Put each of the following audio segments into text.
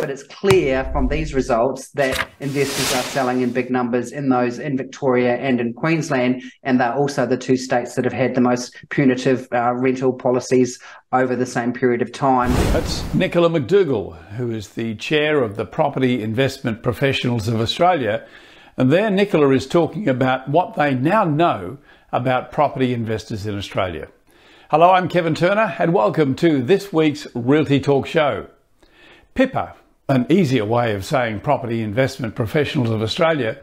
but it's clear from these results that investors are selling in big numbers in those in Victoria and in Queensland, and they're also the two states that have had the most punitive rental policies over the same period of time. That's Nicola McDougall, who is the chair of the Property Investment Professionals of Australia, and there Nicola is talking about what they now know about property investors in Australia. Hello, I'm Kevin Turner and welcome to this week's Realty Talk show. PIPA, an easier way of saying Property Investment Professionals of Australia,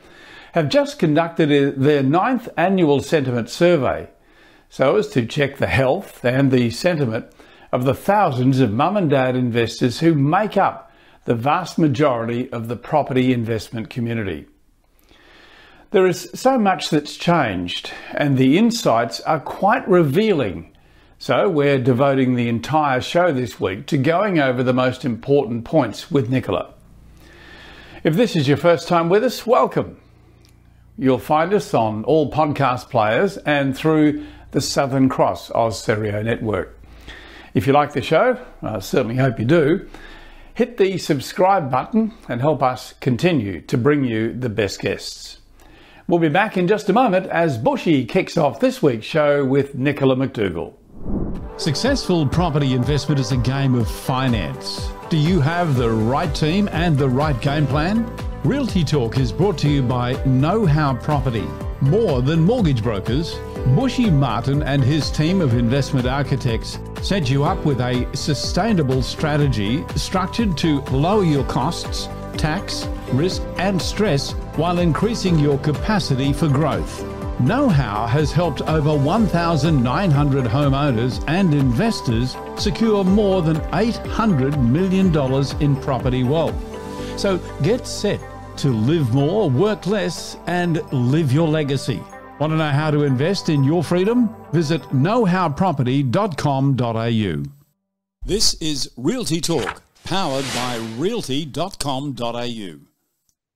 have just conducted their 9th annual sentiment survey so as to check the health and the sentiment of the thousands of mum and dad investors who make up the vast majority of the property investment community. There is so much that's changed and the insights are quite revealing. So we're devoting the entire show this week to going over the most important points with Nicola. If this is your first time with us, welcome. You'll find us on all podcast players and through the Southern Cross Austereo Network. If you like the show, I certainly hope you do, hit the subscribe button and help us continue to bring you the best guests. We'll be back in just a moment as Bushy kicks off this week's show with Nicola McDougall. Successful property investment is a game of finance. Do you have the right team and the right game plan? Realty Talk is brought to you by Know How Property. More than mortgage brokers, Bushy Martin and his team of investment architects set you up with a sustainable strategy structured to lower your costs, tax, risk and stress while increasing your capacity for growth. Know How has helped over 1,900 homeowners and investors secure more than $800 million in property wealth. So get set to live more, work less, and live your legacy. Want to know how to invest in your freedom? Visit knowhowproperty.com.au. This is Realty Talk, powered by Realty.com.au.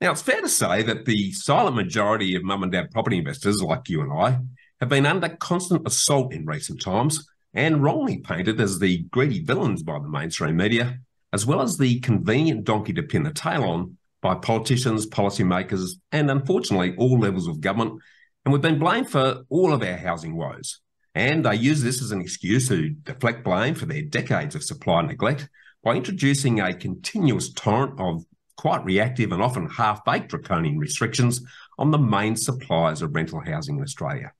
Now, it's fair to say that the silent majority of mum and dad property investors like you and I have been under constant assault in recent times and wrongly painted as the greedy villains by the mainstream media, as well as the convenient donkey to pin the tail on by politicians, policymakers, and unfortunately all levels of government. And we've been blamed for all of our housing woes. And they use this as an excuse to deflect blame for their decades of supply neglect by introducing a continuous torrent of quite reactive and often half-baked draconian restrictions on the main suppliers of rental housing in Australia.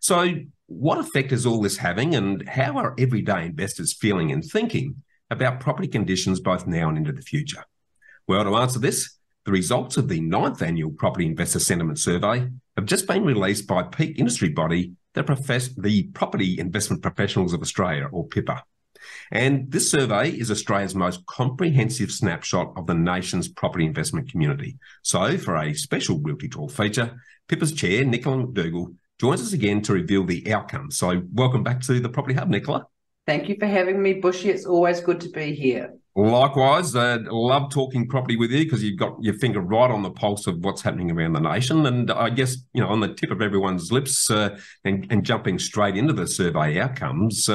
So what effect is all this having, and how are everyday investors feeling and thinking about property conditions both now and into the future? Well, to answer this, the results of the 9th annual Property Investor Sentiment Survey have just been released by peak industry body, the Property Investment Professionals of Australia, or PIPA. And this survey is Australia's most comprehensive snapshot of the nation's property investment community. So for a special Realty Talk feature, PIPA's chair, Nicola McDougall, joins us again to reveal the outcome. So welcome back to the Property Hub, Nicola. Thank you for having me, Bushy. It's always good to be here. Likewise, I love talking property with you because you've got your finger right on the pulse of what's happening around the nation. And I guess, you know, on the tip of everyone's lips and jumping straight into the survey outcomes,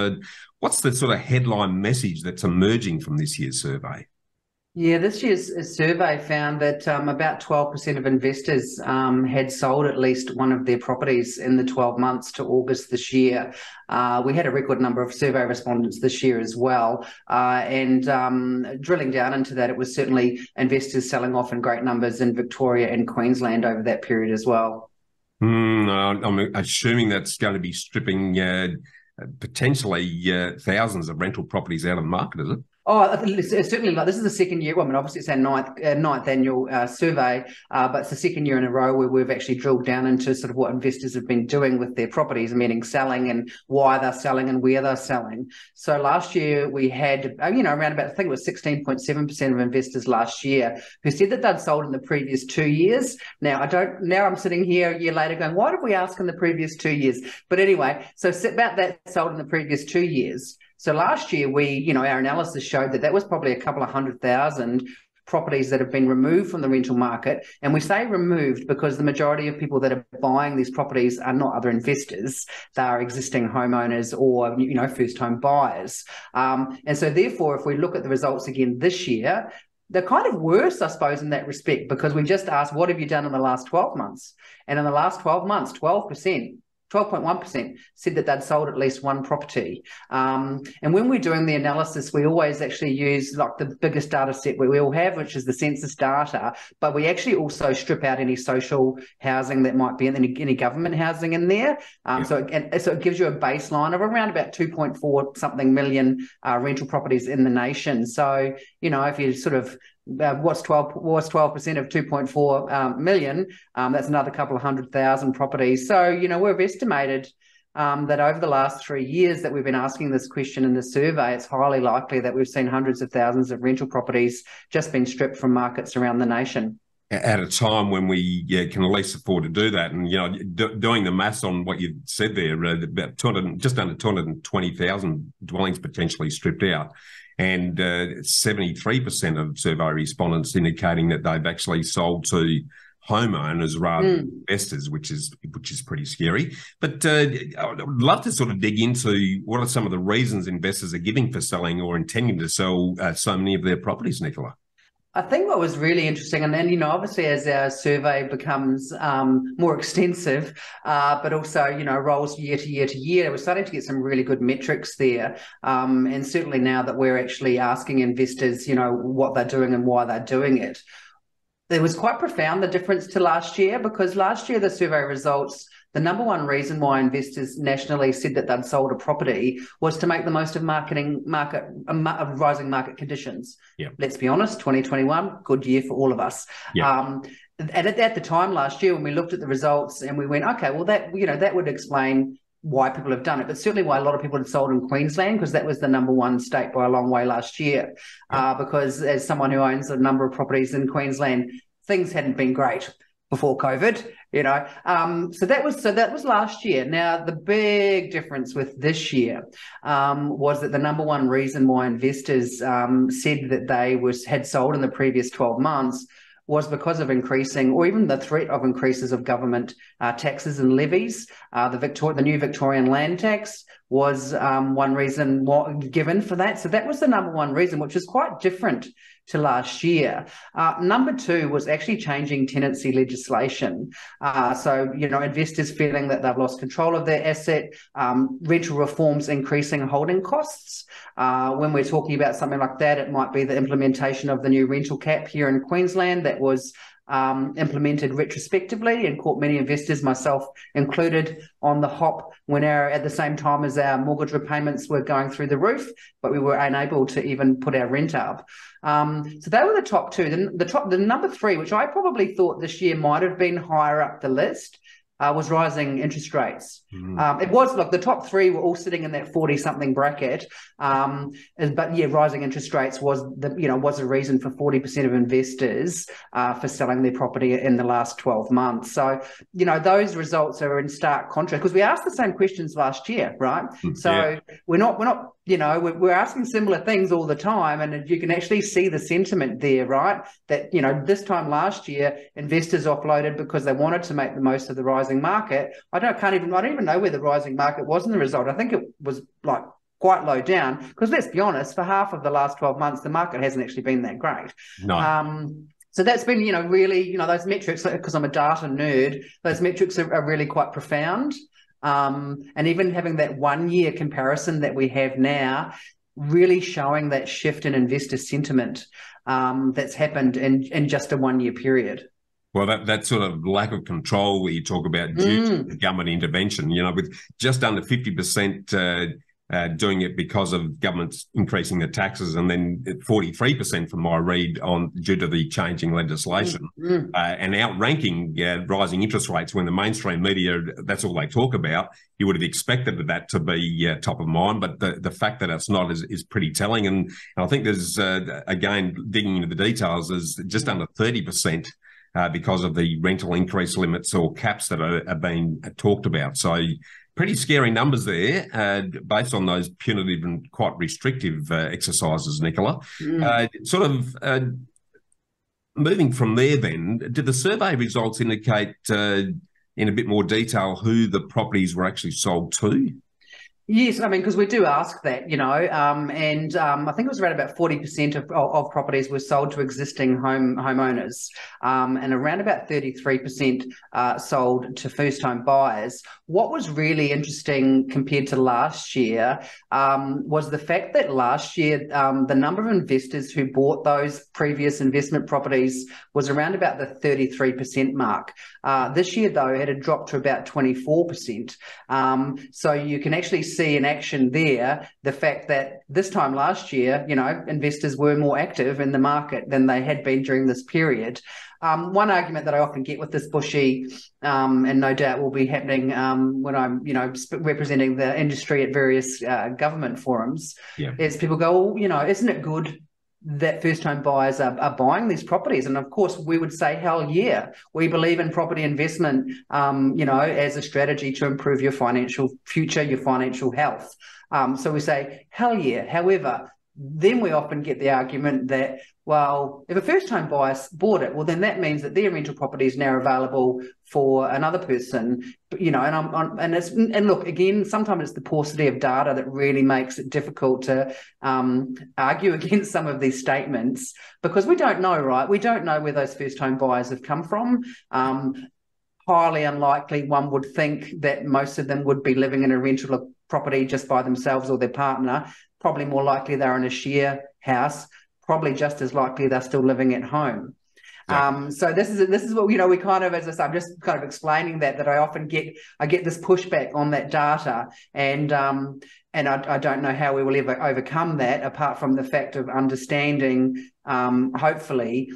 what's the sort of headline message that's emerging from this year's survey? Yeah, this year's survey found that about 12% of investors had sold at least one of their properties in the 12 months to August this year. We had a record number of survey respondents this year as well. Drilling down into that, it was certainly investors selling off in great numbers in Victoria and Queensland over that period as well. I'm assuming that's going to be stripping potentially thousands of rental properties out of the market, is it? Oh, certainly. This is the second year. Well, I mean, obviously it's our ninth annual survey, but it's the second year in a row where we've actually drilled down into sort of what investors have been doing with their properties, meaning selling and why they're selling and where they're selling. So last year we had, around about, I think it was 16.7% of investors last year who said that they'd sold in the previous 2 years. Now I'm sitting here a year later going, why did we ask in the previous 2 years? But anyway, so about that sold in the previous 2 years. So last year, our analysis showed that was probably a couple of 100,000 properties that have been removed from the rental market. And we say removed because the majority of people that are buying these properties are not other investors. They are existing homeowners or, first home buyers. And so therefore, if we look at the results again this year, they're kind of worse, I suppose, in that respect, because we just asked, what have you done in the last 12 months? And in the last 12 months, 12%, 12.1% said that they'd sold at least one property. And when we're doing the analysis, we always actually use like the biggest data set we all have, which is the census data, but we actually also strip out any social housing that might be in any government housing in there. So it gives you a baseline of around about 2.4 something million rental properties in the nation. So, you know, if you sort of what's 12% of 2.4 million? That's another couple of 100,000 properties. So, you know, we've estimated that over the last 3 years that we've been asking this question in the survey, it's highly likely that we've seen hundreds of thousands of rental properties just been stripped from markets around the nation. At a time when we can at least afford to do that. And, you know, doing the maths on what you said there, about just under 220,000 dwellings potentially stripped out. And 73% of survey respondents indicating that they've actually sold to homeowners rather than investors, which is pretty scary. But I'd love to sort of dig into what are some of the reasons investors are giving for selling or intending to sell so many of their properties, Nicola. I think what was really interesting, and then, you know, obviously as our survey becomes more extensive, but also, you know, rolls year to year to year, we're starting to get some really good metrics there. And certainly now that we're actually asking investors, you know, what they're doing and why they're doing it. It was quite profound, the difference to last year, because last year the survey results, the number one reason why investors nationally said that they'd sold a property was to make the most of rising market conditions. Yeah. Let's be honest, 2021, good year for all of us. Yeah. And at the time last year when we looked at the results and we went, okay, well, that, you know, that would explain why people have done it, but certainly why a lot of people had sold in Queensland, because that was the number one state by a long way last year. Yeah. Because as someone who owns a number of properties in Queensland, things hadn't been great before COVID, you know. So that was last year. Now, the big difference with this year was that the number one reason why investors said that they had sold in the previous 12 months was because of increasing, or even the threat of increases of government taxes and levies. The new Victorian land tax was one reason given for that. So that was the number one reason, which is quite different to last year. Number two was actually changing tenancy legislation. So, you know, investors feeling that they've lost control of their asset, rental reforms increasing holding costs. When we're talking about something like that, it might be the implementation of the new rental cap here in Queensland that was implemented retrospectively and caught many investors, myself included, on the hop when at the same time as our mortgage repayments were going through the roof, but we were unable to even put our rent up. So they were the top two. The number three, which I probably thought this year might have been higher up the list, was rising interest rates. Mm-hmm. It was, look, the top three were all sitting in that 40-something bracket. But yeah, rising interest rates was a reason for 40% of investors for selling their property in the last 12 months. So, you know, those results are in stark contrast because we asked the same questions last year, right? Mm-hmm. So yeah. we're not. You know, we're asking similar things all the time, and you can actually see the sentiment there, right? That, you know, this time last year, investors offloaded because they wanted to make the most of the rising market. I don't even know where the rising market was in the result. I think it was like quite low down because, let's be honest, for half of the last 12 months, the market hasn't actually been that great. No. So that's been, you know, really, you know, those metrics, because I'm a data nerd, those metrics are really quite profound. And even having that 1 year comparison that we have now, really showing that shift in investor sentiment that's happened in just a 1 year period. Well, that sort of lack of control that you talk about due to government intervention, you know, with just under 50% doing it because of governments increasing the taxes, and then 43% from my read on due to the changing legislation, and outranking rising interest rates when the mainstream media, that's all they talk about. You would have expected that to be top of mind, but the fact that it's not is pretty telling. And I think there's, again, digging into the details, is just under 30%. Because of the rental increase limits or caps that are being talked about. So pretty scary numbers there based on those punitive and quite restrictive exercises, Nicola. Sort of moving from there then, did the survey results indicate in a bit more detail who the properties were actually sold to? Yes, I mean, because we do ask that, you know, and I think it was around about 40% of properties were sold to existing homeowners, and around about 33% sold to first-time buyers. What was really interesting compared to last year was the fact that last year the number of investors who bought those previous investment properties was around about the 33% mark. This year, though, had a drop to about 24%. So you can actually see in action there the fact that this time last year, you know, investors were more active in the market than they had been during this period. One argument that I often get with this, Bushy, and no doubt will be happening when I'm, you know, representing the industry at various government forums, is people go, well, you know, isn't it good that first-time buyers are buying these properties? And of course, we would say, hell yeah, we believe in property investment, you know, as a strategy to improve your financial future, your financial health. So we say, hell yeah. However, then we often get the argument that, well, if a first-time buyer bought it, well, then that means that their rental property is now available for another person, you know. And and look, again, sometimes it's the paucity of data that really makes it difficult to argue against some of these statements, because we don't know, right? We don't know where those first-time buyers have come from. Highly unlikely, one would think, that most of them would be living in a rental property just by themselves or their partner. Probably more likely they're in a share house, probably just as likely they're still living at home. Yeah. So this is what, you know, we kind of, as I say, I'm just kind of explaining that I often get this pushback on that data, and I don't know how we will ever overcome that, apart from the fact of understanding, hopefully,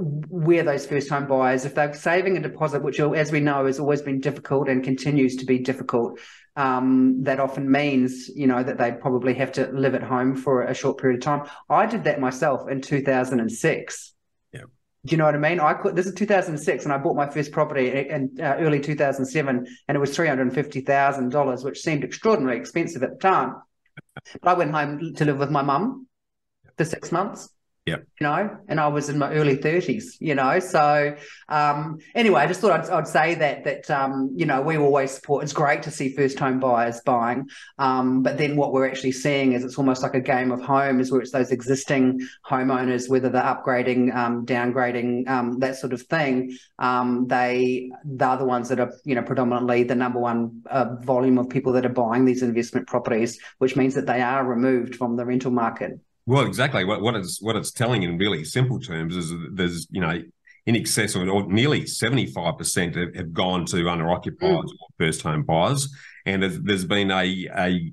where those first-time buyers, if they're saving a deposit, which, as we know, has always been difficult and continues to be difficult, that often means, you know, that they probably have to live at home for a short period of time. I did that myself in 2006. Yeah. Do you know what I mean? This is 2006, and I bought my first property in early 2007, and it was $350,000, which seemed extraordinarily expensive at the time. But I went home to live with my mum for 6 months. Yeah, you know, and I was in my early 30s, you know, so anyway, I just thought I'd say that you know, we always support, it's great to see first-time buyers buying, but then what we're actually seeing is it's almost like a game of homes, where it's those existing homeowners, whether they're upgrading, downgrading, that sort of thing, they're the ones that are, you know, predominantly the number one volume of people that are buying these investment properties, which means that they are removed from the rental market. Well, exactly. What it's telling in really simple terms is there's, you know, in excess of, or nearly 75% have gone to owner-occupiers or first-home buyers, and there's been a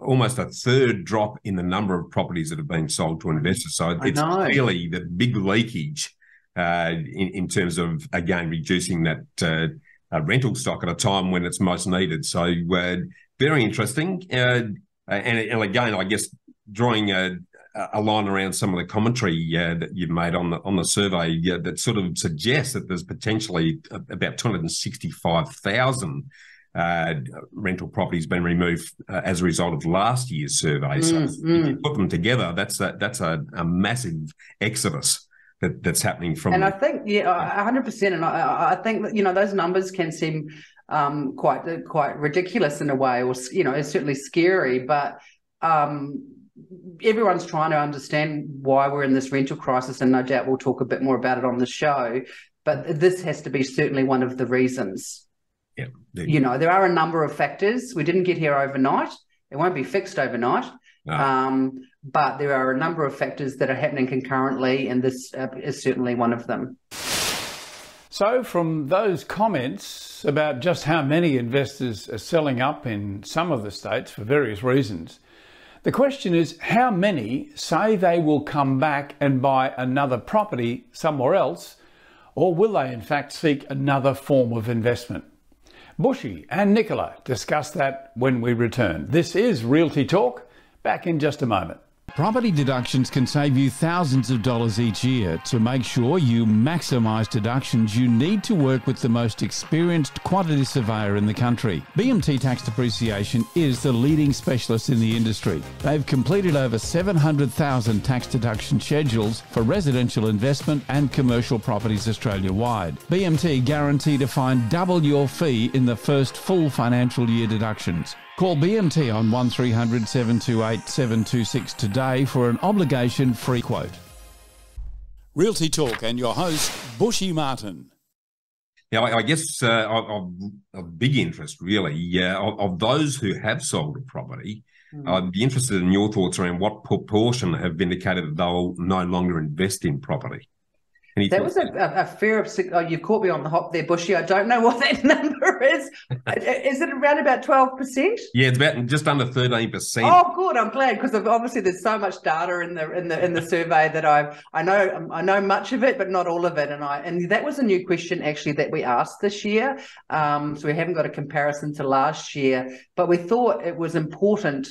almost a third drop in the number of properties that have been sold to investors. So it's clearly the big leakage in terms of, again, reducing that rental stock at a time when it's most needed. So very interesting, and again, I guess, drawing a line around some of the commentary that you've made on the survey that sort of suggests that there's potentially about 265,000 rental properties been removed as a result of last year's survey. So if you put them together, that's a massive exodus that's happening from. And I think, yeah, 100%. And I think that, you know, those numbers can seem quite ridiculous in a way, or, you know, it's certainly scary, but. Everyone's trying to understand why we're in this rental crisis, and no doubt we'll talk a bit more about it on the show, but this has to be certainly one of the reasons. Yeah, you know, there are a number of factors. We didn't get here overnight. It won't be fixed overnight. No. But there are a number of factors that are happening concurrently, and this is certainly one of them. So from those comments about just how many investors are selling up in some of the states for various reasons, the question is, how many say they will come back and buy another property somewhere else, or will they in fact seek another form of investment? Bushy and Nicola discuss that when we return. This is Realty Talk, back in just a moment. Property deductions can save you thousands of dollars each year. To make sure you maximise deductions, you need to work with the most experienced quantity surveyor in the country. BMT Tax Depreciation is the leading specialist in the industry. They've completed over 700,000 tax deduction schedules for residential investment and commercial properties Australia-wide. BMT guarantee to find double your fee in the first full financial year deductions. Call BMT on 1300 728 726 today for an obligation-free quote. Realty Talk and your host, Bushy Martin. Now, I guess of big interest, really, of those who have sold a property, I'd be interested in your thoughts around what proportion have indicated that they'll no longer invest in property. That was a fair of six. Oh, you caught me on the hop there, Bushy. I don't know what that number is. Is it around about 12%? Yeah, it's about just under 13%. Oh, good. I'm glad, because obviously there's so much data in the survey that I know much of it, but not all of it. And that was a new question actually that we asked this year. So we haven't got a comparison to last year, but we thought it was important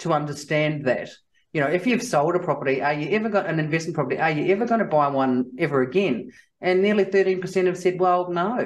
to understand that. You know, if you've sold a property, are you ever got an investment property? Are you ever going to buy one ever again? And nearly 13% have said, well, no.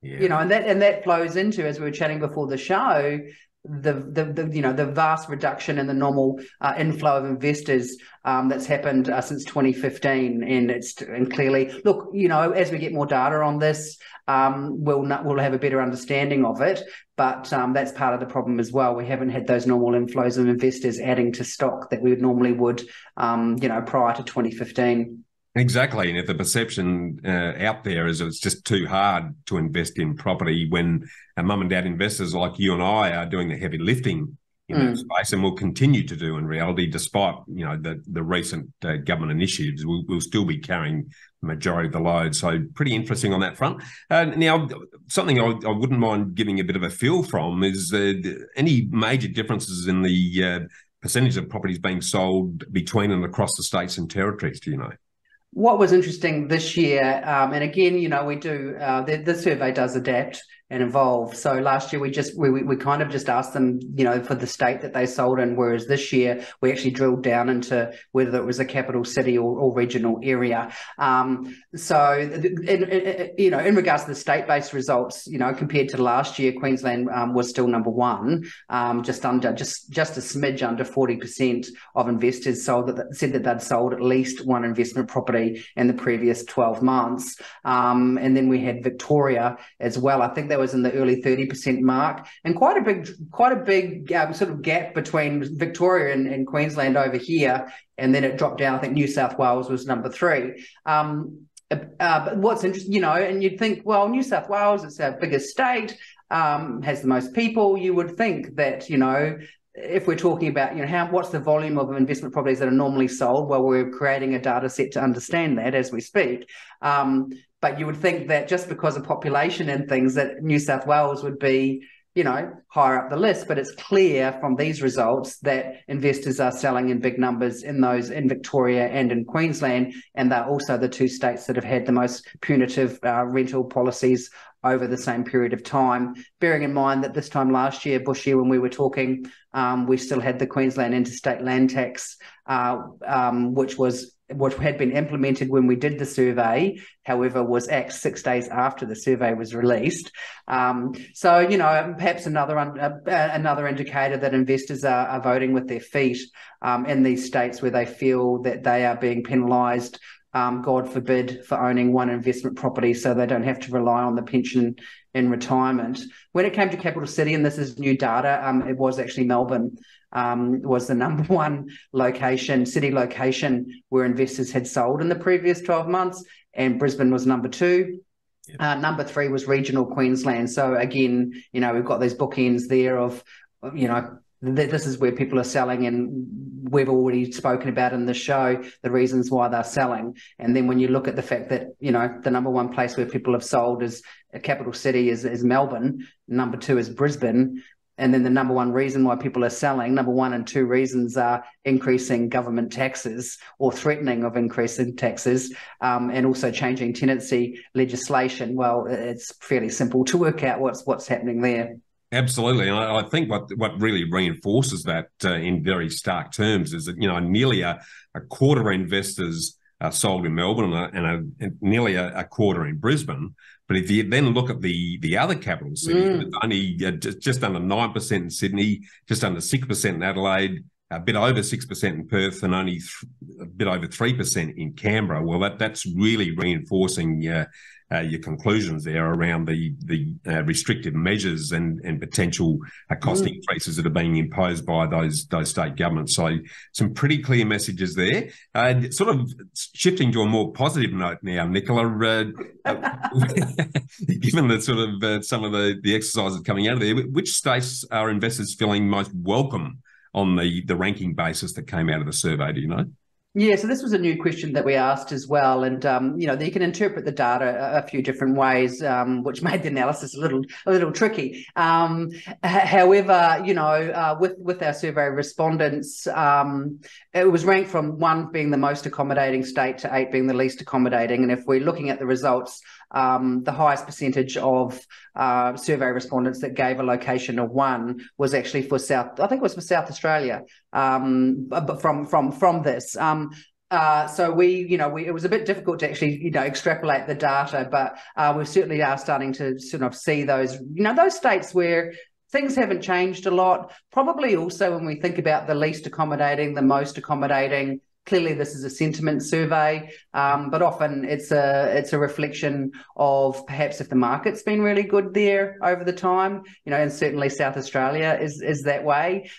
Yeah. You know, and that flows into, as we were chatting before the show, the vast reduction in the normal inflow of investors that's happened since 2015, and clearly, look, you know, as we get more data on this, we'll have a better understanding of it. But that's part of the problem as well. We haven't had those normal inflows of investors adding to stock that we normally would, you know, prior to 2015. Exactly, and if the perception out there is it's just too hard to invest in property, when mum and dad investors like you and I are doing the heavy lifting in that space, and will continue to do in reality, despite, you know, the recent government initiatives, we'll still be carrying the majority of the load. So pretty interesting on that front. Now, something I wouldn't mind giving a bit of a feel from is any major differences in the percentage of properties being sold between and across the states and territories, do you know? What was interesting this year, and again, you know, we do, the survey does adapt and evolve. So last year we kind of just asked them, you know, for the state that they sold in, whereas this year we actually drilled down into whether it was a capital city or regional area. You know, in regards to the state-based results, you know, compared to last year, Queensland was still number one, just a smidge under 40% of investors said that they'd sold at least one investment property in the previous 12 months. And then we had Victoria as well. I think that was in the early 30% mark, and quite a big sort of gap between Victoria and Queensland over here, and then it dropped down. I think New South Wales was number three. But what's interesting, you know, and you'd think, well, New South Wales, it's our biggest state, has the most people. You would think that, you know, if we're talking about, you know, what's the volume of investment properties that are normally sold, well, we're creating a data set to understand that as we speak. But you would think that just because of population and things that New South Wales would be, you know, higher up the list, but it's clear from these results that investors are selling in big numbers in those in Victoria and in Queensland, and they're also the two states that have had the most punitive rental policies over the same period of time. Bearing in mind that this time last year, Bushy, when we were talking, we still had the Queensland interstate land tax, which had been implemented when we did the survey, however, was axed 6 days after the survey was released. So, you know, perhaps another indicator that investors are voting with their feet in these states where they feel that they are being penalised, God forbid, for owning one investment property, so they don't have to rely on the pension in retirement. When it came to capital city, and this is new data, it was actually Melbourne was the number one city location where investors had sold in the previous 12 months, and Brisbane was number two. Yep. Number three was regional Queensland. So again, you know, we've got these bookends there of, you know, this is where people are selling, and we've already spoken about in the show the reasons why they're selling. And then when you look at the fact that, you know, the number one place where people have sold is a capital city is Melbourne, number two is Brisbane, and then the number one reason why people are selling, number one and two reasons are increasing government taxes or threatening of increasing taxes, and also changing tenancy legislation. Well, it's fairly simple to work out what's happening there. Absolutely, and I think what really reinforces that in very stark terms is that, you know, nearly a quarter of investors are sold in Melbourne and nearly a quarter in Brisbane. But if you then look at the other capital cities, it's only just under 9% in Sydney, just under 6% in Adelaide, a bit over 6% in Perth and only a bit over 3% in Canberra. Well, that's really reinforcing your conclusions there around the restrictive measures and potential cost increases that are being imposed by those state governments. So some pretty clear messages there. Sort of shifting to a more positive note now, Nicola, given that sort of some of the exercises coming out of there, which states are investors feeling most welcome on the ranking basis that came out of the survey, do you know? Yeah, so this was a new question that we asked as well. And, you know, you can interpret the data a few different ways, which made the analysis a little tricky. However, you know, with our survey respondents, it was ranked from 1 being the most accommodating state to 8 being the least accommodating. And if we're looking at the results, the highest percentage of survey respondents that gave a location a 1 was actually for South, I think it was for South Australia, from this. So it was a bit difficult to actually, you know, extrapolate the data, but we certainly are starting to sort of see those, you know, those states where things haven't changed a lot. Probably also when we think about the least accommodating, the most accommodating, clearly this is a sentiment survey, but often it's a reflection of perhaps if the market's been really good there over the time, you know, and certainly South Australia is that way.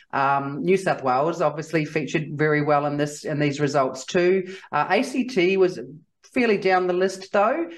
New South Wales obviously featured very well in these results too. ACT was fairly down the list though,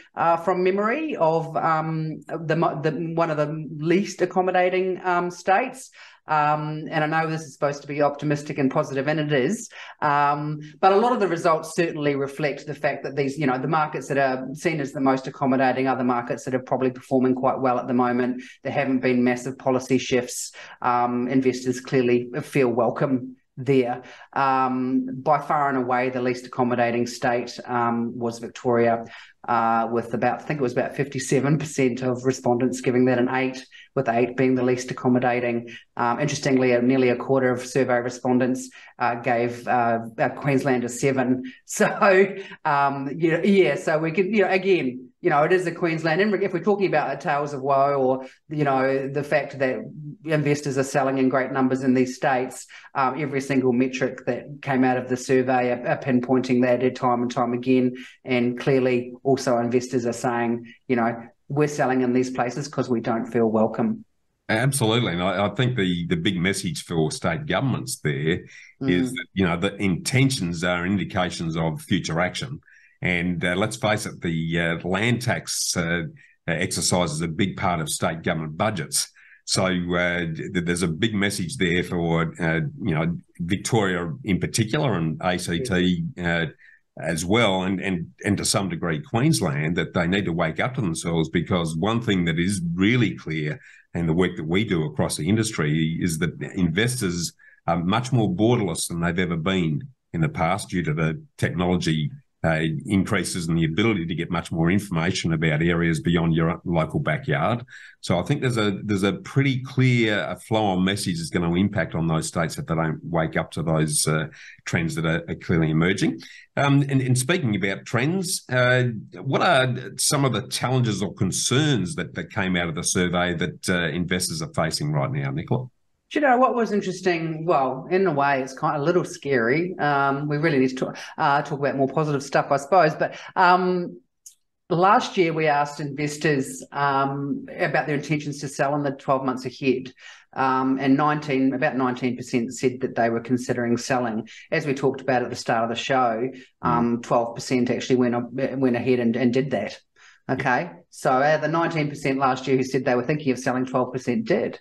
from memory, of the one of the least accommodating states. And I know this is supposed to be optimistic and positive, and it is. But a lot of the results certainly reflect the fact that these, you know, the markets that are seen as the most accommodating are the markets that are probably performing quite well at the moment. There haven't been massive policy shifts. Investors clearly feel welcome there. By far and away, the least accommodating state was Victoria, with about, I think it was about 57% of respondents giving that an 8, with 8 being the least accommodating. Interestingly, nearly a quarter of survey respondents gave Queensland a 7. So, so we can, you know, again, you know, it is a Queensland, and if we're talking about the tales of woe, or, you know, the fact that investors are selling in great numbers in these states, every single metric that came out of the survey are pinpointing that at time and time again. And clearly also investors are saying, you know, we're selling in these places because we don't feel welcome. Absolutely. And I think the big message for state governments there is that, you know, the intentions are indications of future action. And let's face it, the land tax exercise is a big part of state government budgets. So there's a big message there for, you know, Victoria in particular, and ACT as well, and to some degree Queensland, that they need to wake up to themselves, because one thing that is really clear, and the work that we do across the industry, is that investors are much more borderless than they've ever been in the past due to the technology increases and the ability to get much more information about areas beyond your local backyard. So I think there's a pretty clear flow-on message that's going to impact on those states if they don't wake up to those trends that are clearly emerging. And speaking about trends, what are some of the challenges or concerns that came out of the survey that investors are facing right now, Nicola? Do you know what was interesting? Well, in a way, it's kind of a little scary. We really need to talk about more positive stuff, I suppose. But last year, we asked investors about their intentions to sell in the 12 months ahead. And about 19% said that they were considering selling. As we talked about at the start of the show, 12% actually went ahead and did that. Okay, so the 19% last year who said they were thinking of selling, 12% did.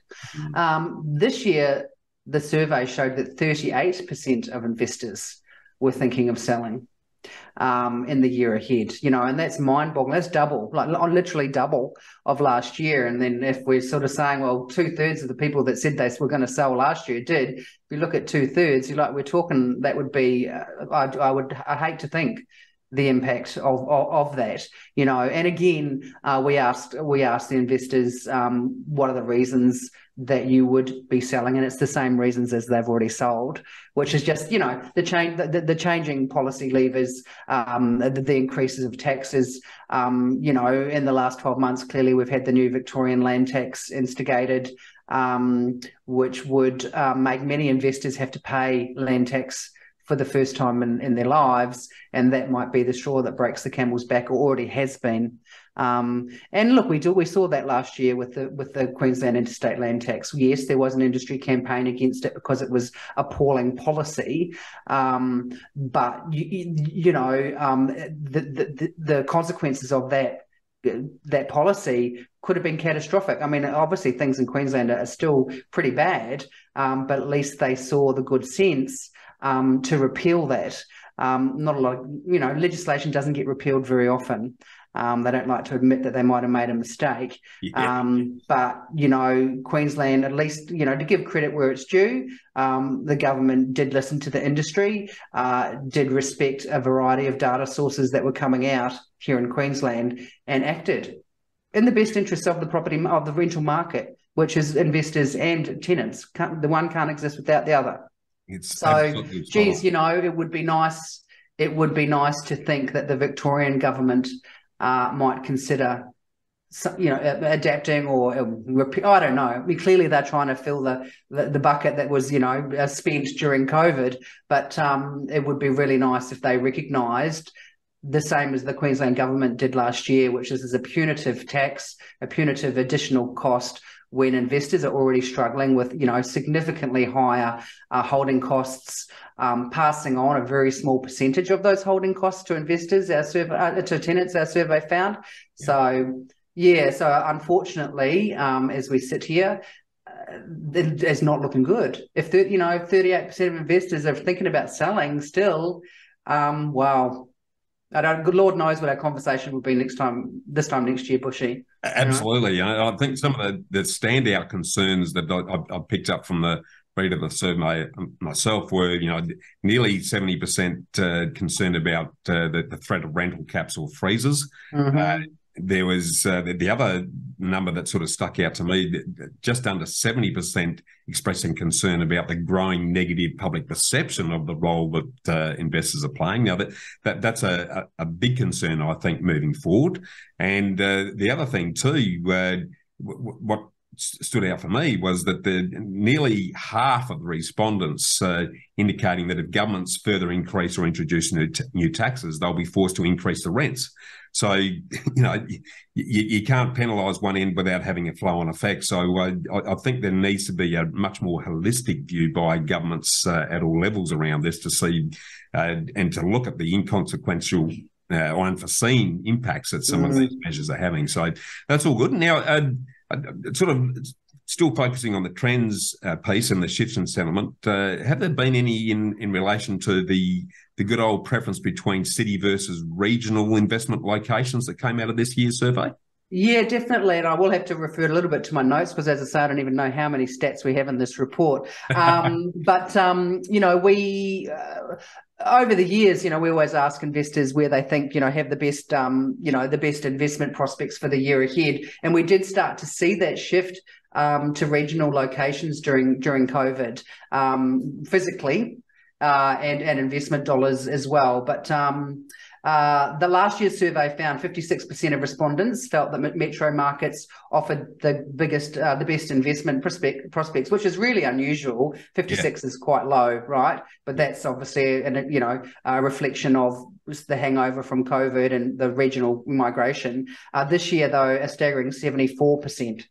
This year, the survey showed that 38% of investors were thinking of selling in the year ahead, you know, and that's mind-boggling. That's double, like literally double of last year. And then if we're sort of saying, well, 2/3 of the people that said they were going to sell last year did, if you look at 2/3, you're like, we're talking, that would be, I hate to think the impact of that, you know. And again, we asked the investors what are the reasons that you would be selling, and it's the same reasons as they've already sold, which is just, you know, the changing policy levers, the increases of taxes. You know, in the last 12 months, clearly we've had the new Victorian land tax instigated. which would make many investors have to pay land tax for the first time in their lives, and that might be the straw that breaks the camel's back, or already has been. And look, we saw that last year with the Queensland interstate land tax. Yes, there was an industry campaign against it because it was appalling policy, but the consequences of that policy could have been catastrophic. I mean, obviously things in Queensland are still pretty bad, but at least they saw the good sense to repeal that. Not a lot of, legislation doesn't get repealed very often. They don't like to admit that they might have made a mistake. Yeah. But, Queensland, at least, to give credit where it's due, the government did listen to the industry, did respect a variety of data sources that were coming out here in Queensland, and acted in the best interests of the property, of the rental market, which is investors and tenants. The one can't exist without the other. It would be nice. It would be nice to think that the Victorian government might consider, adapting or I don't know. I mean, clearly they're trying to fill the bucket that was, spent during COVID. But it would be really nice if they recognised, the same as the Queensland government did last year, which is a punitive tax, a punitive additional cost, when investors are already struggling with, significantly higher holding costs, passing on a very small percentage of those holding costs to investors, to tenants, our survey found. Yeah. So unfortunately, as we sit here, it's not looking good. If, 38% of investors are thinking about selling still, wow. Good Lord knows what our conversation will be this time next year, Bushy. Absolutely. I think some of the standout concerns that I picked up from the read of the survey myself were, nearly 70% concerned about the threat of rental caps or freezes. Mm-hmm. There was the other number that sort of stuck out to me, just under 70% expressing concern about the growing negative public perception of the role that investors are playing. Now, that's a big concern, I think, moving forward. And the other thing too, what stood out for me was that nearly half of the respondents indicating that if governments further increase or introduce new taxes, they'll be forced to increase the rents. So, you can't penalise one end without having a flow-on effect. So I think there needs to be a much more holistic view by governments at all levels around this, to see and to look at the inconsequential or unforeseen impacts that some of these measures are having. So that's all good. Now, sort of still focusing on the trends piece and the shifts in settlement, have there been any in relation to the good old preference between city versus regional investment locations that came out of this year's survey? Yeah, definitely. And I will have to refer a little bit to my notes because, as I say, I don't even know how many stats we have in this report. But, we... over the years, we always ask investors where they think, have the best, the best investment prospects for the year ahead. And we did start to see that shift to regional locations during COVID, physically, and investment dollars as well. But the last year's survey found 56% of respondents felt that metro markets offered the best investment prospects, which is really unusual. 56 is quite low, right? But that's obviously, a reflection of the hangover from COVID and the regional migration. This year, though, a staggering 74%.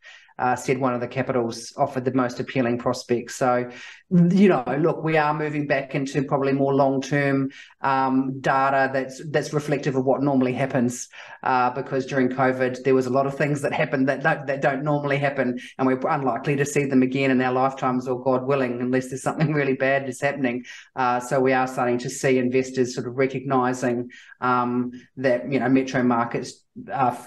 Said one of the capitals offered the most appealing prospects. So, look, we are moving back into probably more long-term data that's reflective of what normally happens, because during COVID there was a lot of things that happened that don't normally happen, and we're unlikely to see them again in our lifetimes, or God willing, unless there's something really bad that's happening. So we are starting to see investors sort of recognising that, metro markets,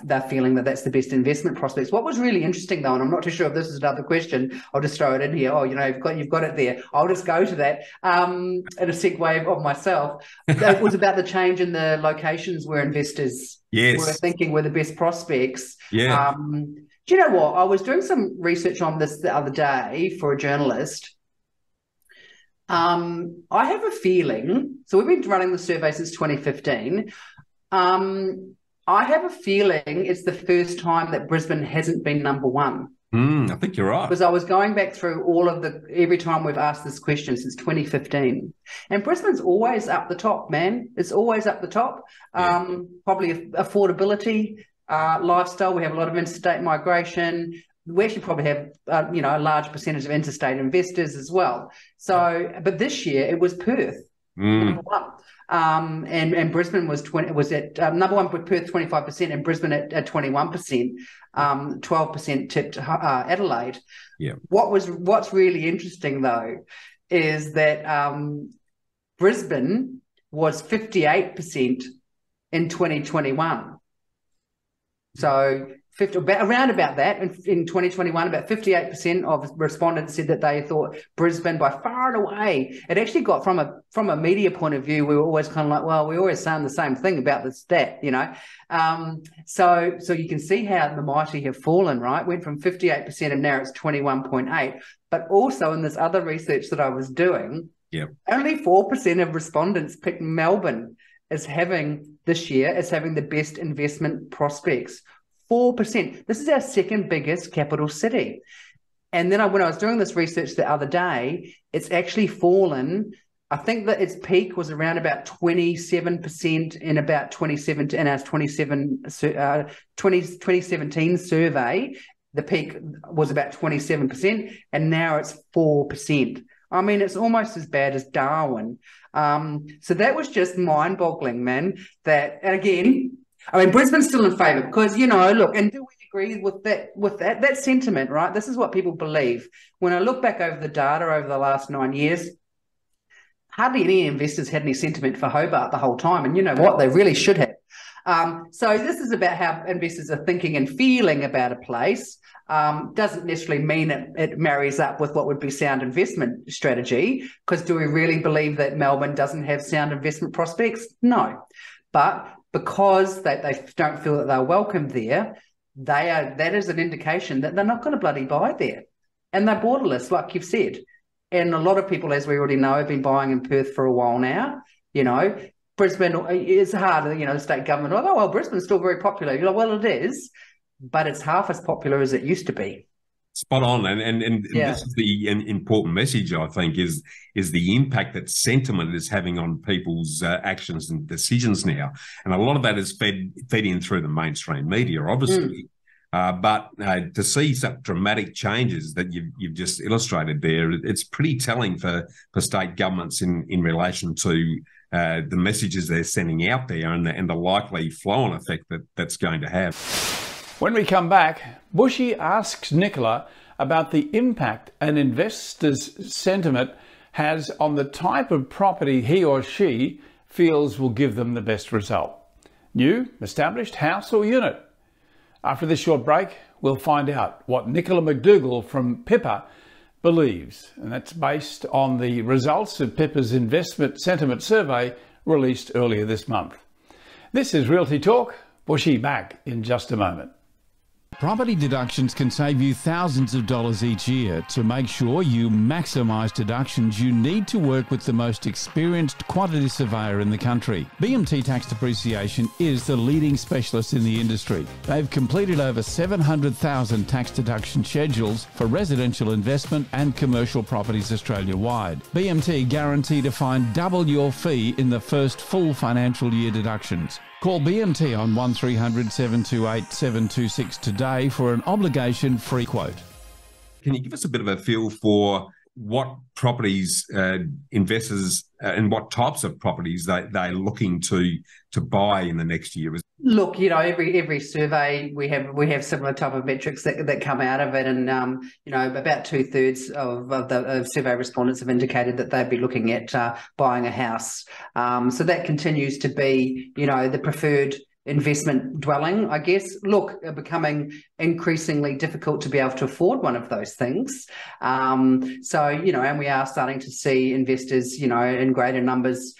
they're feeling that that's the best investment prospects. What was really interesting, though, and I'm not too sure if this is another question, I'll just throw it in here. Oh, you've got it there. I'll just go to that in a segue of myself. It was about the change in the locations where investors were thinking were the best prospects. Yeah. Do you know what? I was doing some research on this the other day for a journalist. I have a feeling, so we've been running the survey since 2015. I have a feeling it's the first time that Brisbane hasn't been number one. I think you're right. Because I was going back through all of the, every time we've asked this question since 2015. And Brisbane's always up the top, man. It's always up the top. Yeah. Probably affordability, lifestyle. We have a lot of interstate migration. We actually probably have, you know, a large percentage of interstate investors as well. So, but this year it was Perth. Number one. And Brisbane was at number one with Perth 25% and Brisbane at 21%, 12% tipped Adelaide. Yeah. What's really interesting though is that Brisbane was 58% in 2021. So around about that in 2021, about 58% of respondents said that they thought Brisbane by far and away. It actually got from a media point of view, we were always kind of like, well, we're always saying the same thing about the stat, you know. So you can see how the mighty have fallen, right? Went from 58% and now it's 21.8%. But also in this other research that I was doing, only 4% of respondents picked Melbourne as having this year as having the best investment prospects. 4%. This is our second biggest capital city. And then when I was doing this research the other day, it's actually fallen. I think that its peak was around about 27% in about 2017, in our 2017 survey. The peak was about 27%, and now it's 4%. I mean, it's almost as bad as Darwin. So that was just mind-boggling, man. And again, I mean, Brisbane's still in favour because, you know, look, and do we agree with that sentiment, right? This is what people believe. When I look back over the data over the last 9 years, hardly any investors had any sentiment for Hobart the whole time. And you know what? They really should have. So this is about how investors are thinking and feeling about a place. Doesn't necessarily mean it marries up with what would be sound investment strategy, because do we really believe that Melbourne doesn't have sound investment prospects? No. But because they don't feel that they're welcome there, that is an indication that they're not going to bloody buy there. And they're borderless, like you've said. And a lot of people, as we already know, have been buying in Perth for a while now. You know, Brisbane is hard. You know, the state government, oh, well, Brisbane's still very popular. You're like, well, it is, but it's half as popular as it used to be. Spot on. And this is the important message, I think, is the impact that sentiment is having on people's actions and decisions now. And a lot of that is fed in through the mainstream media, obviously. But to see such dramatic changes that you've just illustrated there, it's pretty telling for state governments in relation to the messages they're sending out there and the likely flow-on effect that's going to have. When we come back, Bushy asks Nicola about the impact an investor's sentiment has on the type of property he or she feels will give them the best result. New, established, house or unit? After this short break, we'll find out what Nicola McDougall from PIPA believes, and that's based on the results of PIPA's investment sentiment survey released earlier this month. This is Realty Talk. Bushy back in just a moment. Property deductions can save you thousands of dollars each year. To make sure you maximise deductions, you need to work with the most experienced quantity surveyor in the country. BMT Tax Depreciation is the leading specialist in the industry. They've completed over 700,000 tax deduction schedules for residential investment and commercial properties Australia-wide. BMT guarantee to find double your fee in the first full financial year deductions. Call BMT on 1300 728 726 today for an obligation-free quote. Can you give us a bit of a feel for what properties investors and what types of properties they're looking to buy in the next year? Look, you know, every survey we have similar type of metrics that come out of it, and you know, about 2/3 of the survey respondents have indicated that they'd be looking at buying a house. So that continues to be, you know, the preferred investment dwelling, I guess. Look, are becoming increasingly difficult to be able to afford one of those things. So, you know, and we are starting to see investors, you know, in greater numbers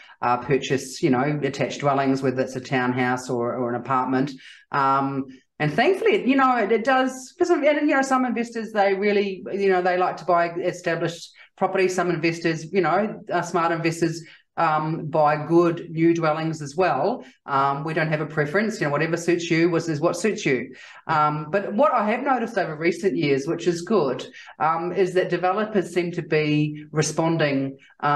purchase, you know, attached dwellings, whether it's a townhouse or an apartment. And thankfully, you know, it does, and you know, some investors, they really, you know, they like to buy established property. Some investors, you know, smart investors buy good new dwellings as well. We don't have a preference. You know, whatever suits you is what suits you. But what I have noticed over recent years, which is good, is that developers seem to be responding, you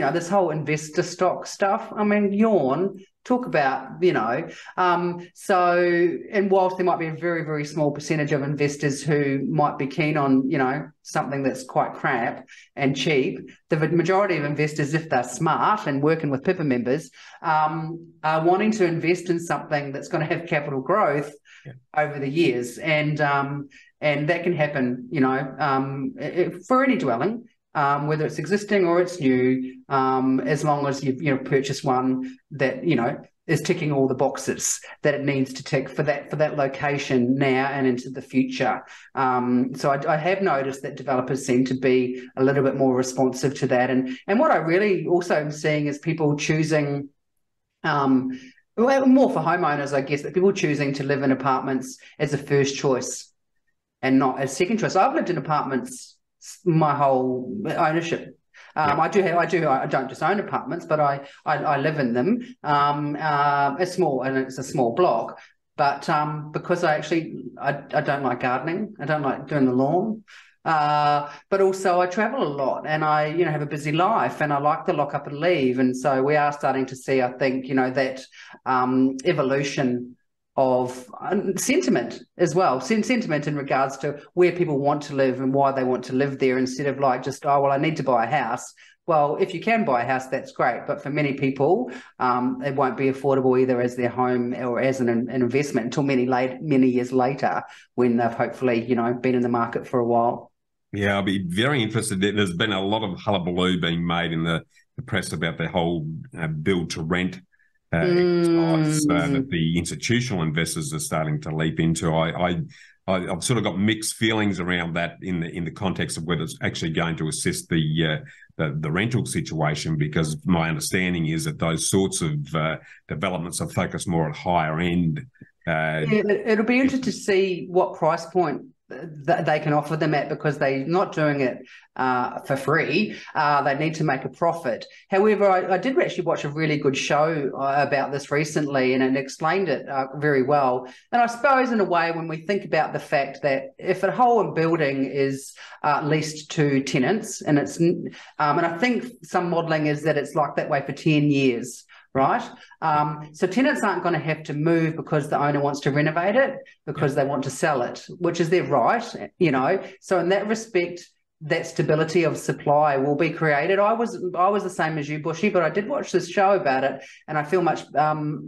know, this whole investor stock stuff. I mean, yawn. Talk about, you know, and whilst there might be a very, very small percentage of investors who might be keen on, you know, something that's quite crap and cheap, the majority of investors, if they're smart and working with PIPA members, are wanting to invest in something that's going to have capital growth over the years. And that can happen, you know, for any dwelling. Whether it's existing or it's new, as long as you've purchased one that is ticking all the boxes that it needs to tick for that location now and into the future. So I have noticed that developers seem to be a little bit more responsive to that, and what I really also am seeing is people choosing. More for homeowners, I guess, but people choosing to live in apartments as a first choice and not as second choice. I've lived in apartments my whole ownership. I don't just own apartments, but I live in them. It's a small block, but because I don't like gardening, I don't like doing the lawn, but also I travel a lot and I have a busy life and I like to lock up and leave. And so we are starting to see, I think, that evolution of sentiment as well, sentiment in regards to where people want to live and why they want to live there, instead of like just, oh, well, I need to buy a house. Well, if you can buy a house, that's great. But for many people, it won't be affordable either as their home or as an investment until many years later, when they've hopefully, been in the market for a while. Yeah, I'll be very interested. There's been a lot of hullabaloo being made in the press about the whole build to rent that the institutional investors are starting to leap into. I've sort of got mixed feelings around that in the context of whether it's actually going to assist the rental situation, because my understanding is that those sorts of developments are focused more at higher end. It'll be interesting to see what price point they can offer them at, because they're not doing it for free. They need to make a profit. However, I did actually watch a really good show about this recently, and it explained it very well. And I suppose in a way, when we think about the fact that if a whole building is leased to tenants, and it's and I think some modelling is that it's like that way for 10 years, right? So tenants aren't going to have to move because the owner wants to renovate it, because they want to sell it, which is their right, So in that respect, that stability of supply will be created. I was the same as you, Bushy, but I did watch this show about it, and I feel much that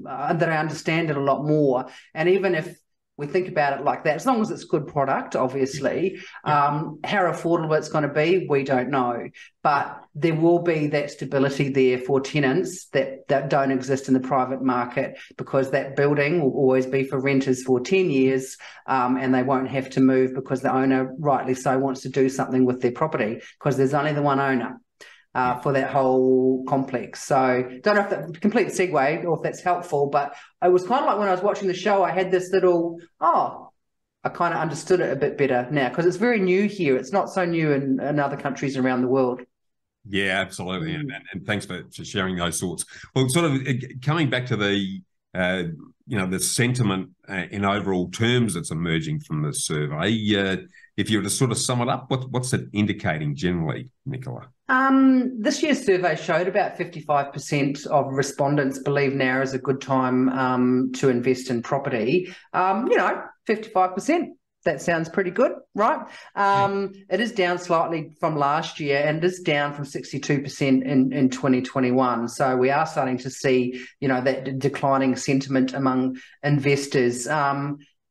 I understand it a lot more. And even if we think about it like that, as long as it's good product, obviously, how affordable it's going to be, we don't know. But there will be that stability there for tenants that don't exist in the private market, because that building will always be for renters for 10 years and they won't have to move because the owner, rightly so, wants to do something with their property, because there's only the one owner for that whole complex. So don't know if that's a complete segue or if that's helpful, but it was kind of like when I was watching the show, I had this little, I kind of understood it a bit better now, because it's very new here. It's not so new in other countries around the world. Yeah, absolutely. And thanks for sharing those thoughts. Well, sort of coming back to the, the sentiment in overall terms that's emerging from the survey, if you were to sort of sum it up, what's it indicating generally, Nicola? This year's survey showed about 55% of respondents believe now is a good time to invest in property. 55%. That sounds pretty good, right? It is down slightly from last year, and it is down from 62% in 2021. So we are starting to see, that declining sentiment among investors.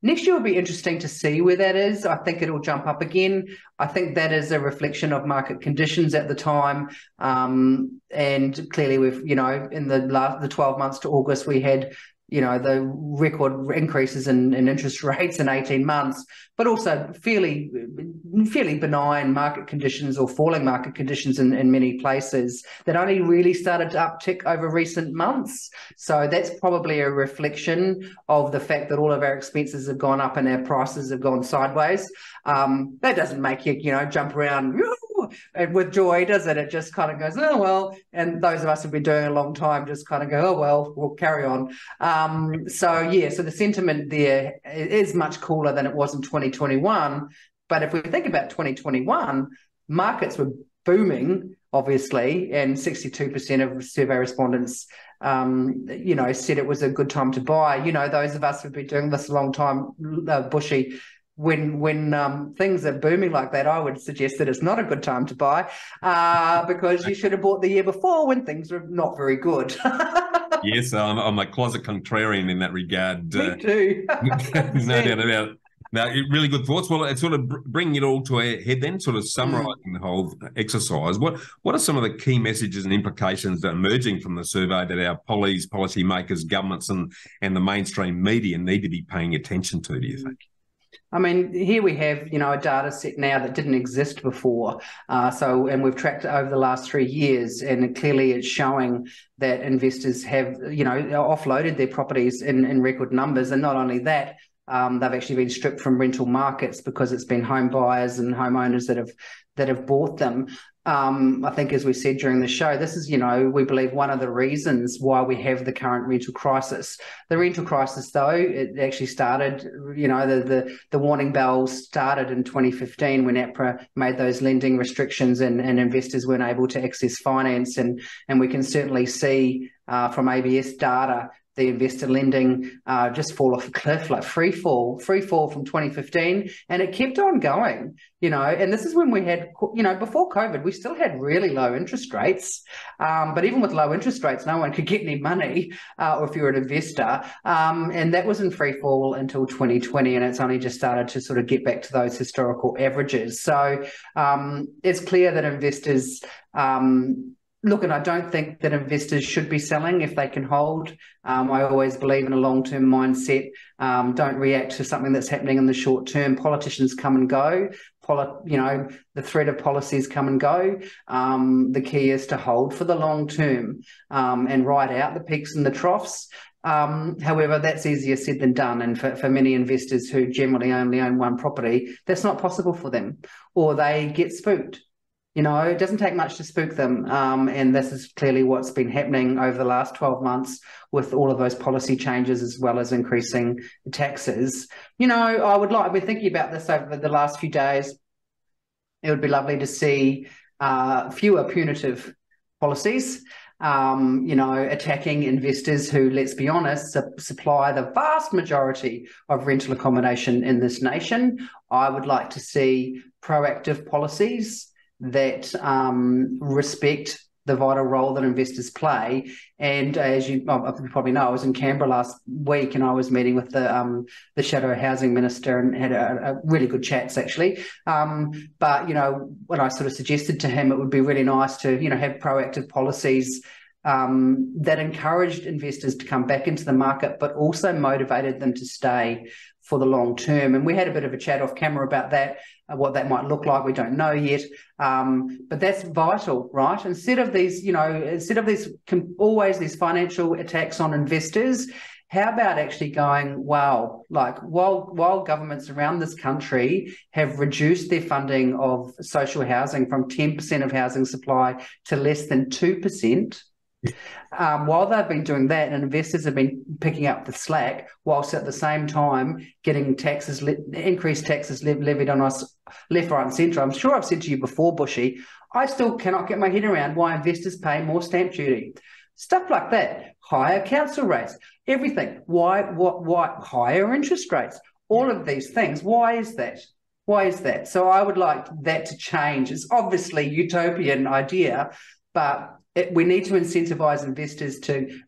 Next year will be interesting to see where that is. I think it'll jump up again. I think that is a reflection of market conditions at the time. And clearly we've, in the 12 months to August, we had, the record increases in interest rates in 18 months, but also fairly benign market conditions, or falling market conditions in many places, that only really started to uptick over recent months. So that's probably a reflection of the fact that all of our expenses have gone up and our prices have gone sideways. That doesn't make you, jump around oh, and with joy, doesn't it? Just kind of goes, oh, well, and those of us who've been doing it a long time just kind of go, oh, well, we'll carry on. So the sentiment there is much cooler than it was in 2021. But if we think about 2021, markets were booming, obviously, and 62% of survey respondents, said it was a good time to buy. You know, those of us who've been doing this a long time, Bushy, when things are booming like that, I would suggest that it's not a good time to buy because you should have bought the year before when things were not very good. Yes, I'm a closet contrarian in that regard. Me too. No doubt about it. Now, really good thoughts. Well, it's sort of bringing it all to a head then, sort of summarising the whole exercise. What are some of the key messages and implications that are emerging from the survey that our policymakers, governments and the mainstream media need to be paying attention to, do you think? I mean, here we have, a data set now that didn't exist before. And we've tracked it over the last 3 years, and clearly it's showing that investors have, offloaded their properties in record numbers. And not only that, they've actually been stripped from rental markets because it's been home buyers and homeowners that have bought them. I think, as we said during the show, this is, we believe one of the reasons why we have the current rental crisis. The rental crisis, though, it actually started, the warning bells started in 2015 when APRA made those lending restrictions and investors weren't able to access finance. And we can certainly see from ABS data the investor lending just fall off a cliff, like free fall from 2015. And it kept on going, and this is when we had, before COVID, we still had really low interest rates. But even with low interest rates, no one could get any money or if you're an investor. And that was in free fall until 2020. And it's only just started to sort of get back to those historical averages. So it's clear that investors, and I don't think that investors should be selling if they can hold. I always believe in a long-term mindset. Don't react to something that's happening in the short term. Politicians come and go. The threat of policies come and go. The key is to hold for the long term and ride out the peaks and the troughs. However, that's easier said than done. And for many investors who generally only own one property, that's not possible for them, or they get spooked. It doesn't take much to spook them. And this is clearly what's been happening over the last 12 months with all of those policy changes as well as increasing taxes. I've been thinking about this over the last few days. It would be lovely to see fewer punitive policies, attacking investors who, let's be honest, supply the vast majority of rental accommodation in this nation. I would like to see proactive policies that respect the vital role that investors play. And as you probably know, I was in Canberra last week and I was meeting with the Shadow Housing Minister and had a really good chats, actually. But when I sort of suggested to him it would be really nice to, have proactive policies that encouraged investors to come back into the market but also motivated them to stay for the long term. And we had a bit of a chat off camera about that, what that might look like. We don't know yet, but that's vital, right? Instead of these financial attacks on investors, how about actually going, wow, like while governments around this country have reduced their funding of social housing from 10% of housing supply to less than 2%, while they've been doing that and investors have been picking up the slack, whilst at the same time getting increased taxes levied on us left, right and centre. I'm sure I've said to you before, Bushy, I still cannot get my head around why investors pay more stamp duty. Stuff like that, higher council rates, everything. Why higher interest rates, all of these things. Why is that? So I would like that to change. It's obviously a utopian idea, but we need to incentivise investors to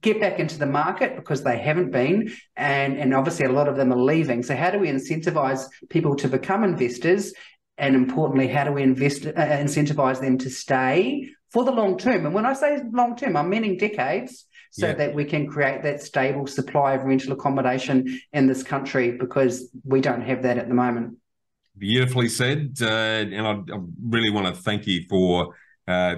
get back into the market because they haven't been, and obviously a lot of them are leaving. So how do we incentivise people to become investors, and importantly, how do we incentivise them to stay for the long term? And when I say long term, I'm meaning decades, so that we can create that stable supply of rental accommodation in this country because we don't have that at the moment. Beautifully said, and I really want to thank you for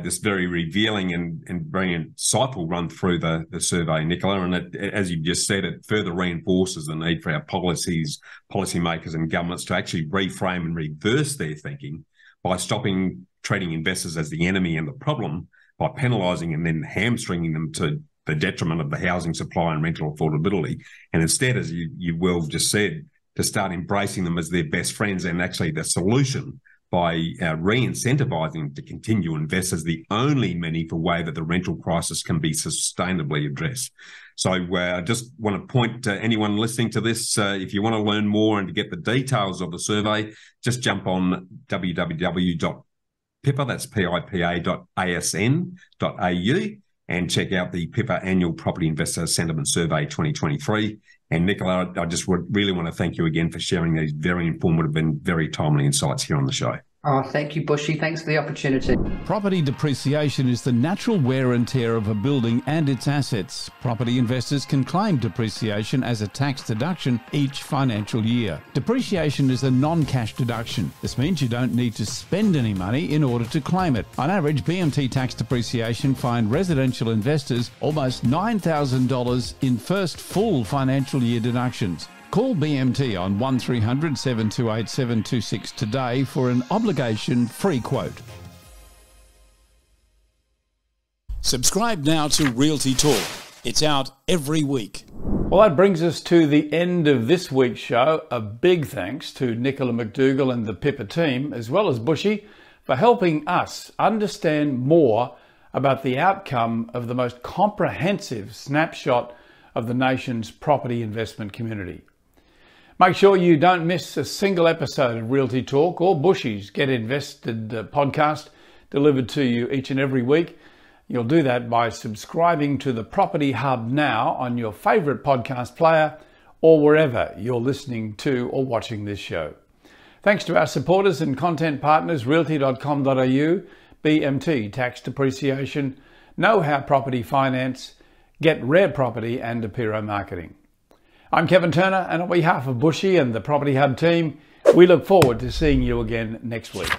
this very revealing and very insightful run through the survey, Nicola. And as you just said, it further reinforces the need for our policymakers and governments to actually reframe and reverse their thinking by stopping treating investors as the enemy and the problem by penalising and then hamstringing them to the detriment of the housing supply and rental affordability. And instead, as you well just said, to start embracing them as their best friends and actually the solution by re-incentivising them to continue invest as the only meaningful way that the rental crisis can be sustainably addressed. So I just want to point to anyone listening to this, if you want to learn more and to get the details of the survey, just jump on www.pipa, that's PIPA.asn.au, and check out the PIPA Annual Property Investor Sentiment Survey 2023. And Nicola, I just would really want to thank you again for sharing these very informative and very timely insights here on the show. Oh, thank you, Bushy. Thanks for the opportunity. Property depreciation is the natural wear and tear of a building and its assets. Property investors can claim depreciation as a tax deduction each financial year. Depreciation is a non-cash deduction. This means you don't need to spend any money in order to claim it. On average, BMT tax depreciation fined residential investors almost $9,000 in first full financial year deductions. Call BMT on 1300 728 726 today for an obligation-free quote. Subscribe now to Realty Talk. It's out every week. Well, that brings us to the end of this week's show. A big thanks to Nicola McDougall and the PIPA team, as well as Bushy, for helping us understand more about the outcome of the most comprehensive snapshot of the nation's property investment community. Make sure you don't miss a single episode of Realty Talk or Bushy's Get Invested podcast delivered to you each and every week. You'll do that by subscribing to the Property Hub now on your favourite podcast player or wherever you're listening to or watching this show. Thanks to our supporters and content partners, Realty.com.au, BMT Tax Depreciation, Know How Property Finance, Get Rare Property and Apiro Marketing. I'm Kevin Turner, and on behalf of Bushy and the Property Hub team, we look forward to seeing you again next week.